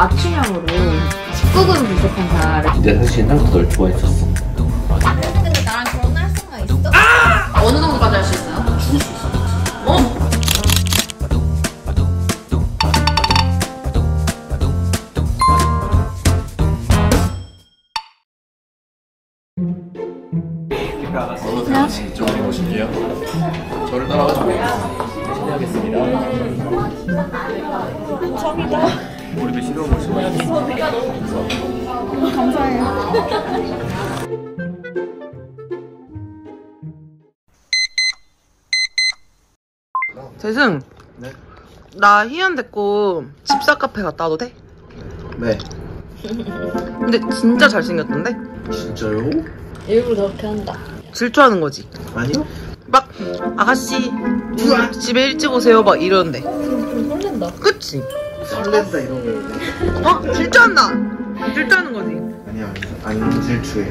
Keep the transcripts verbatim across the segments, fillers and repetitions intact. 맞춤형으로 십구 금 불세판사를. 내가 사실 옛날부터 널 좋아했었어. 근데 나랑 결혼할 생각 있어? 아! 어느 정도까지 할 수 있어요? 나 죽을 수 있어. 어? 저도 잠시 좀 해보실게요. 저를 따라가주세요. 실례하겠습니다. 감사합니다. 우리도 실어보시고 감사해요. 재승! 네? 나 희연 데리고 집사 카페 갔다 와도 돼? 네. 근데 진짜 잘생겼던데? 진짜요? 일부러 그렇게 한다. 질투하는 거지? 아니요? 막 아가씨 우와, 집에 일찍 오세요 막 이러는데 좀 설렌다. 그치? 설렌다 이런 거. 어? 질투한다! 질투하는 거지? 아니야, 아니 질투해.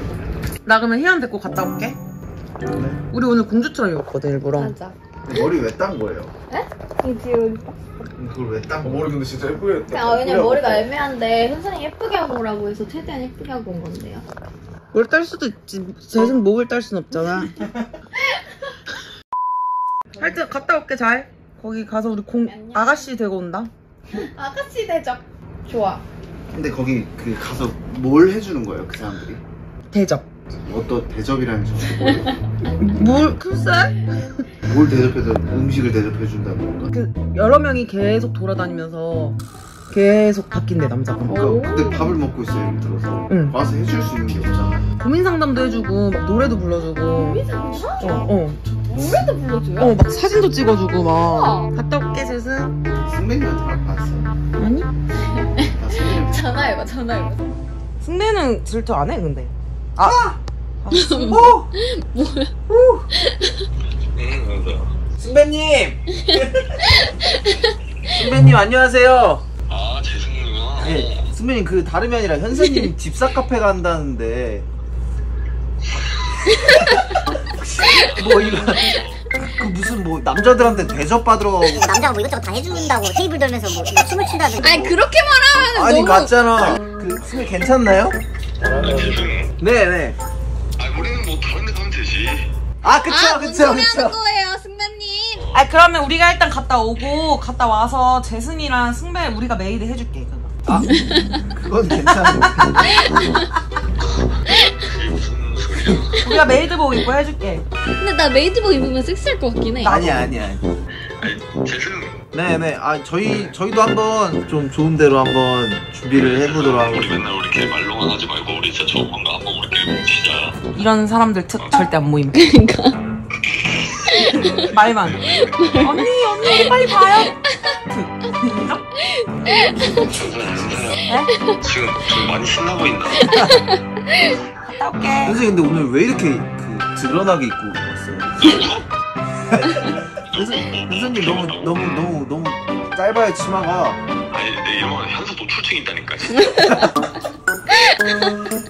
나 그러면 희연 데리고 갔다 올게. 네? 우리 오늘 공주처럼 입었거든 일부러. 맞아. 머리 왜 딴 거예요? 네? 이지 여기 그걸 왜 딴 거야? 머리 근데 진짜 예쁘게 했다. 아, 왜냐면 머리가 애매한데 현선이 예쁘게 하고 오라고 해서 최대한 예쁘게 하고 온 건데요. 뭘 딸 수도 있지. 재승 목을 딸 순 없잖아. 하여튼 갔다 올게. 잘 거기 가서 우리 공 안녕. 아가씨 되고 온다. 아가씨 대접 좋아. 근데 거기 그 가서 뭘 해주는 거예요 그 사람들이? 대접. 어떤 대접이라는 점은 뭘 글쎄? 뭘 대접해서 음식을 대접해준다는 건가? 그 여러 명이 계속 돌아다니면서 계속 바뀐대 남자분. 어, 근데 밥을 먹고 있어 예를 들어서. 응. 와서 해줄 수 있는 게 없잖아. 고민 상담도 해주고 막 노래도 불러주고. 고민 상담? 어, 어. 노래도 불러줘요? 어, 막 사진도 찍어주고 막. 우와. 갔다 올게 재승. 승민이한테 봤어? 아니? 나 승민이한테 전화해봐 전화해봐. 승민은 질투 안 해 근데. 아! 아! 아. 오! 뭐야? 오! 응, 맞아. 선배님! 선배님, 안녕하세요. 아, 재승님이구나. 네, 선배님, 그 다름이 아니라 현선님 집사 카페 간다는데. 뭐, 이런. 그 무슨 뭐 남자들한테 대접받으러 가고 남자가 뭐 이것저것 다 해준다고 테이블 돌면서 뭐 춤을 춘다든지. 아니, 그렇게 말하면 아니, 너무... 같잖아. 그, 선배님, 괜찮나요? 네네. 네. 아, 우리는 뭐 다른 데 가면 되지. 아, 그쵸, 아, 그쵸, 그쵸. 하는 거예요, 승배님. 아, 그러면 우리가 일단 갔다 오고 갔다 와서 재승이랑 승배 우리가 메이드 해줄게. 그거. 아, 그건 괜찮아. 그게 무슨 소리야? 우리가 메이드복 입고 해줄게. 근데 나 메이드복 입으면 섹시할 것 같긴 해. 아니야, 아니야. 아니, 재승. 네네. 아 저희 저희도 한번 좀 좋은 대로 한번 준비를 해보도록 하고. 우리 맨날 우리 이렇게 말로만 하지 말고 우리 진짜 좋은 건가 한번 우리끼리 뭉치자. 이런 사람들 특, 절대 안 모임. 그러니까 말만. 언니 언니 빨리 봐요. 지금 좀 많이 신나 보인다. 갔다 올게. 선생님 근데 오늘 왜 이렇게 그 드러나게 입고 왔어요? 현선님 너무 너무 너무 너무 짧아요 치마가. 아니 내 이름은 현서 노출증 있다니까 진짜.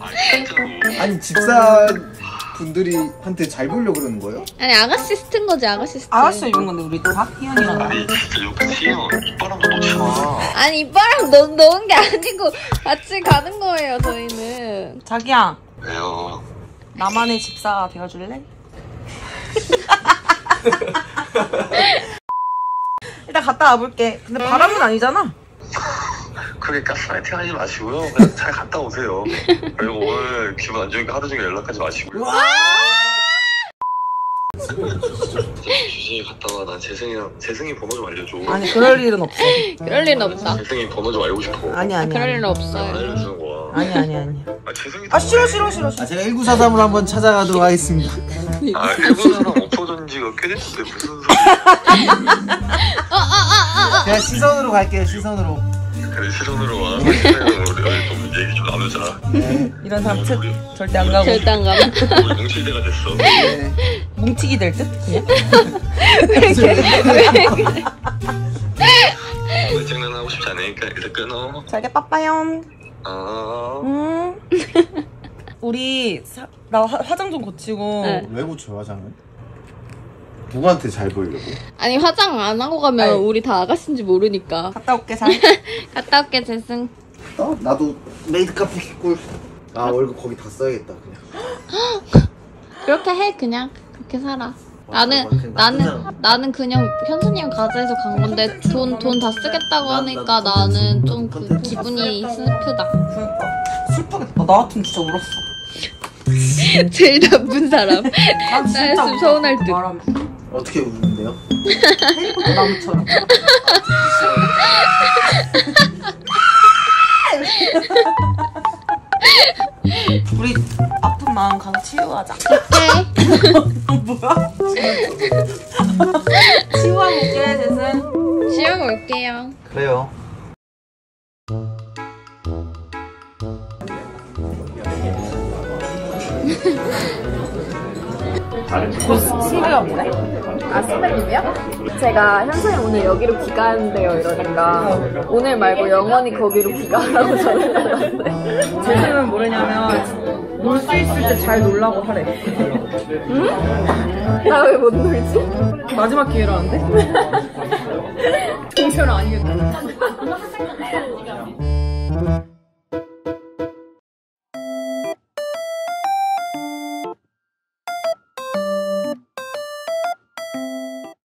아니 진짜로. 아니 집사 분들이 한테 잘 보려고 그러는 거예요? 아니 아가씨 스탠 거지. 아가씨 스탠 아가씨 입은 건데 우리 다 희연이랑. 아니 진짜 역시 이빨랑 넣잖아. 아니 이빨랑 넣, 넣은 게 아니고 같이 가는 거예요 저희는. 자기야. 왜요? 나만의 집사가 되어줄래? 일단 갔다 와볼게. 근데 바람은 아니잖아. 그러니까 파이팅 하지 마시고요. 그냥 잘 갔다 오세요. 그리고 오늘 기분 안 좋으니까 하루 종일 연락하지 마시고요. 주진이 갔다 와. 난 재승이랑 재승이 번호 좀 알려줘. 아니 그럴 일은 없어. 그럴 일은 없다. 재승이 번호 좀 알고 싶어. 아니 아니. 그럴 일은 없어. 안 알려주는 거야. 아니 아니 아니. 아 재승이. 아 싫어 싫어 싫어. 아 제가 일구사삼으로 한번 찾아가도록 하겠습니다. 아 일구사삼 없어졌는지가 꽤 됐는데 무슨 소리야. 제가 시선으로 갈게요 시선으로. 그래 시선으로 와. 우리 좀 얘기 좀 나누자. 네. 이런 사람 책 절대 안 가고. 절대 안 가고. 우리 뭉칠대가 됐어. 네. 뭉치기 될 듯? 그냥? 왜 그래? 왜 그래? 오늘 장난하고 싶지 않으니까 일단 끊어. 잘게 빠빠염. 어. 음. 우리 사, 나 화, 화장 좀 고치고. 네. 왜 고쳐 화장을? 누구한테 잘 보이려고? 아니 화장 안 하고 가면 아유. 우리 다 아가씨인지 모르니까. 갔다 올게 잘. 갔다 올게 재승. 어? 나도 메이드 카페 꿀. 아, 아 월급 거기 다 써야겠다 그냥. 그렇게 해 그냥 그렇게 살아. 와, 나는 그냥 나는 사람. 나는 그냥 현수님 가자해서 간 건데 돈 돈 다 쓰겠다고 하니까 나는 좀 그 기분이 슬프다. 그러니까 슬프겠다. 나 같으면 진짜 울었어. 제일 나쁜 사람. 나 했으면 서운할 듯. 어떻게 우는데요? 헬리콥터 나무처럼. 우리 아픈 마음 가서 치유하자. 오케이. 뭐야? 치유하고 올게, 대승. 치유하고 올게요. 그래요. 스멜이 없네? 아, 스멜님이요? 제가 현수님 오늘 여기로 귀가한대요 이러니까 오늘 말고 영원히 거기로 귀가하라고 전해달라는데 제심은 뭐냐면 놀 수 있을 때 잘 놀라고 하래. 응? 나 왜 못 놀지? 마지막 기회라는데? 공처럼 아니겠다.